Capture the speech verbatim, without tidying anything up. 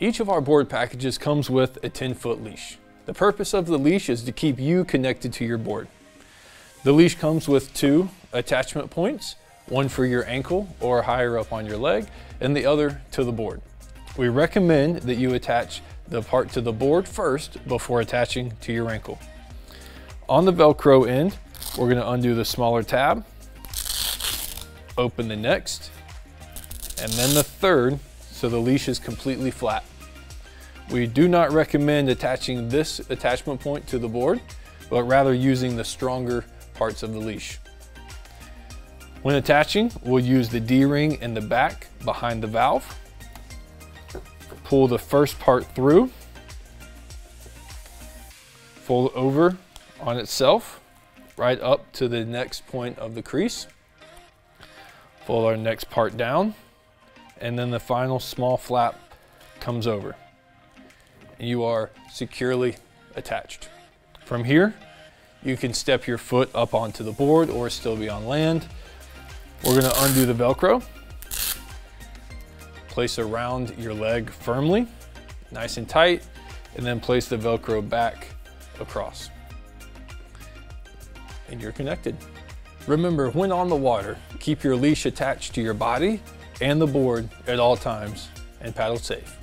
Each of our board packages comes with a ten foot leash. The purpose of the leash is to keep you connected to your board. The leash comes with two attachment points, one for your ankle or higher up on your leg, and the other to the board. We recommend that you attach the part to the board first before attaching to your ankle. On the Velcro end, we're going to undo the smaller tab, open the next, and then the third, so the leash is completely flat. We do not recommend attaching this attachment point to the board, but rather using the stronger parts of the leash. When attaching, we'll use the D-ring in the back behind the valve. Pull the first part through, fold over on itself, right up to the next point of the crease. Fold our next part down, and then the final small flap comes over. You are securely attached. From here, you can step your foot up onto the board or still be on land. We're going to undo the Velcro. Place around your leg firmly, nice and tight, and then place the Velcro back across. And you're connected. Remember, when on the water, keep your leash attached to your body and the board at all times and paddle safe.